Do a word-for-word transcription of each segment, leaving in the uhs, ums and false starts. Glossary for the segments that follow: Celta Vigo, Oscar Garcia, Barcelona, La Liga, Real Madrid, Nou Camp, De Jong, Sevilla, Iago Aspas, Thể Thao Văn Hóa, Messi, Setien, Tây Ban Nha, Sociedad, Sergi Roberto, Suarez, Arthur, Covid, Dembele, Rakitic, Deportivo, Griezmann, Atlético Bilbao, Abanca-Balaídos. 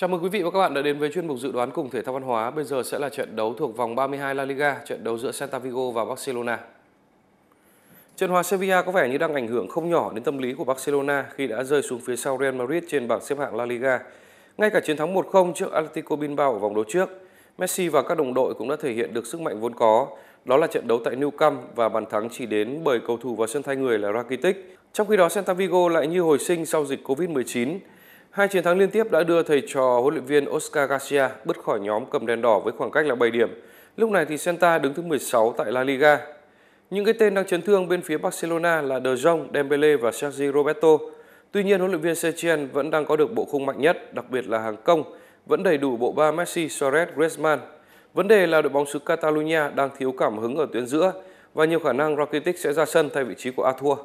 Chào mừng quý vị và các bạn đã đến với chuyên mục dự đoán cùng Thể thao Văn hóa. Bây giờ sẽ là trận đấu thuộc vòng ba mươi hai La Liga, trận đấu giữa Celta Vigo và Barcelona. Trận hòa Sevilla có vẻ như đang ảnh hưởng không nhỏ đến tâm lý của Barcelona khi đã rơi xuống phía sau Real Madrid trên bảng xếp hạng La Liga. Ngay cả chiến thắng một không trước Atlético Bilbao ở vòng đấu trước, Messi và các đồng đội cũng đã thể hiện được sức mạnh vốn có. Đó là trận đấu tại Nou Camp và bàn thắng chỉ đến bởi cầu thủ vào sân thay người là Rakitic. Trong khi đó, Celta Vigo lại như hồi sinh sau dịch Covid mười chín. Hai chiến thắng liên tiếp đã đưa thầy trò huấn luyện viên Oscar Garcia bứt khỏi nhóm cầm đèn đỏ với khoảng cách là bảy điểm. Lúc này thì Celta đứng thứ mười sáu tại La Liga. Những cái tên đang chấn thương bên phía Barcelona là De Jong, Dembele và Sergi Roberto. Tuy nhiên, huấn luyện viên Setien vẫn đang có được bộ khung mạnh nhất, đặc biệt là hàng công, vẫn đầy đủ bộ ba Messi, Suarez, Griezmann. Vấn đề là đội bóng xứ Catalonia đang thiếu cảm hứng ở tuyến giữa và nhiều khả năng Rakitic sẽ ra sân thay vị trí của Arthur.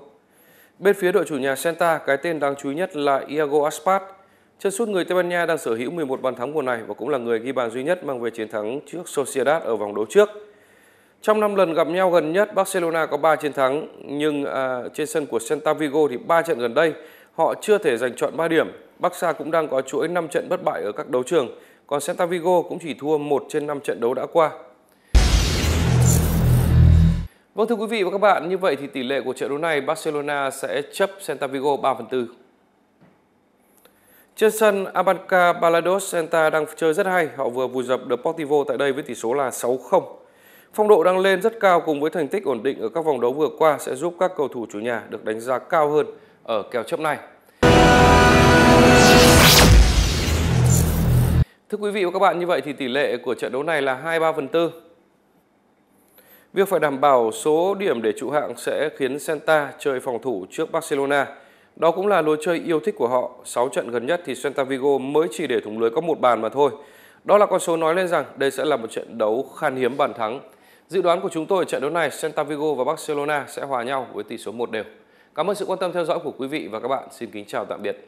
Bên phía đội chủ nhà Celta, cái tên đáng chú ý nhất là Iago Aspas. Chân sút người Tây Ban Nha đang sở hữu mười một bàn thắng mùa này và cũng là người ghi bàn duy nhất mang về chiến thắng trước Sociedad ở vòng đấu trước. Trong năm lần gặp nhau gần nhất, Barcelona có ba chiến thắng, nhưng à, trên sân của Celta Vigo thì ba trận gần đây họ chưa thể giành trọn ba điểm. Barca cũng đang có chuỗi năm trận bất bại ở các đấu trường, còn Celta Vigo cũng chỉ thua một trên năm trận đấu đã qua. Vâng, thưa quý vị và các bạn, như vậy thì tỷ lệ của trận đấu này Barcelona sẽ chấp Celta Vigo ba phần tư. Trên sân Abanca-Balaídos, Celta đang chơi rất hay, họ vừa vùi dập Deportivo tại đây với tỷ số là sáu không. Phong độ đang lên rất cao cùng với thành tích ổn định ở các vòng đấu vừa qua sẽ giúp các cầu thủ chủ nhà được đánh giá cao hơn ở kèo chấp này. Thưa quý vị và các bạn, như vậy thì tỷ lệ của trận đấu này là hai mươi ba phần tư. Việc phải đảm bảo số điểm để trụ hạng sẽ khiến Celta chơi phòng thủ trước Barcelona. Đó cũng là lối chơi yêu thích của họ. sáu trận gần nhất thì Celta Vigo mới chỉ để thủng lưới có một bàn mà thôi. Đó là con số nói lên rằng đây sẽ là một trận đấu khan hiếm bàn thắng. Dự đoán của chúng tôi ở trận đấu này, Celta Vigo và Barcelona sẽ hòa nhau với tỷ số một đều. Cảm ơn sự quan tâm theo dõi của quý vị và các bạn. Xin kính chào tạm biệt.